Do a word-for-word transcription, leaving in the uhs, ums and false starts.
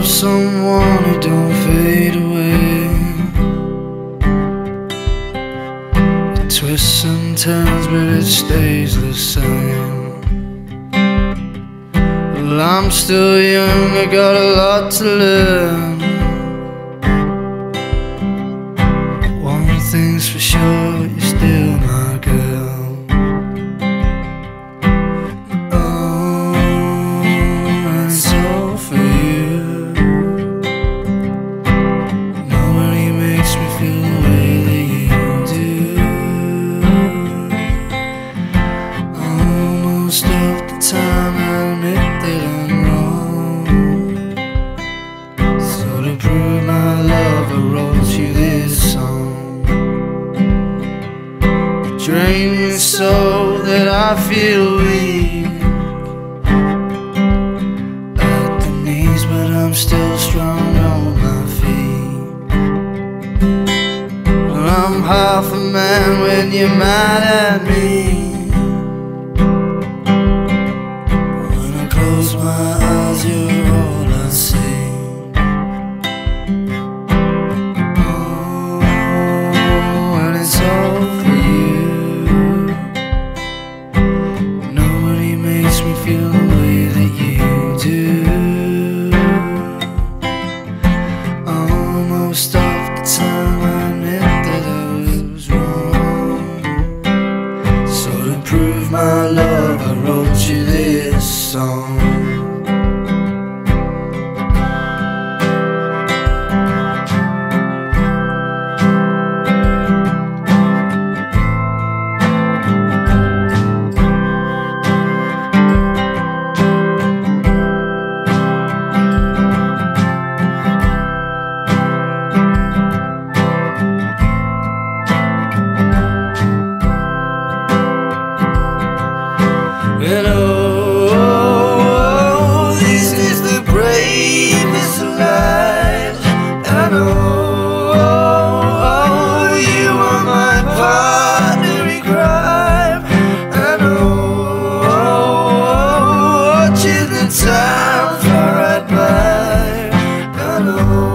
love someone who don't fade away. It twists and turns but it stays the same. Well, I'm still young, I got a lot to learn. One thing's for sure, you're still my girl. Time I admit that I'm wrong, so to prove my love I wrote you this song. You drain me so that I feel weak at the knees, but I'm still strong on my feet. Well, I'm half a man when you're mad at me. Close my eyes, you're all I see. Oh, and it's all for you. Nobody makes me feel the way that you do. Almost off the time I meant that I was wrong, so to prove my love I wrote you this song. And oh, this is the bravest life I know. Oh, you are my partner in crime, I know. Oh, watching the time fly right by, I know.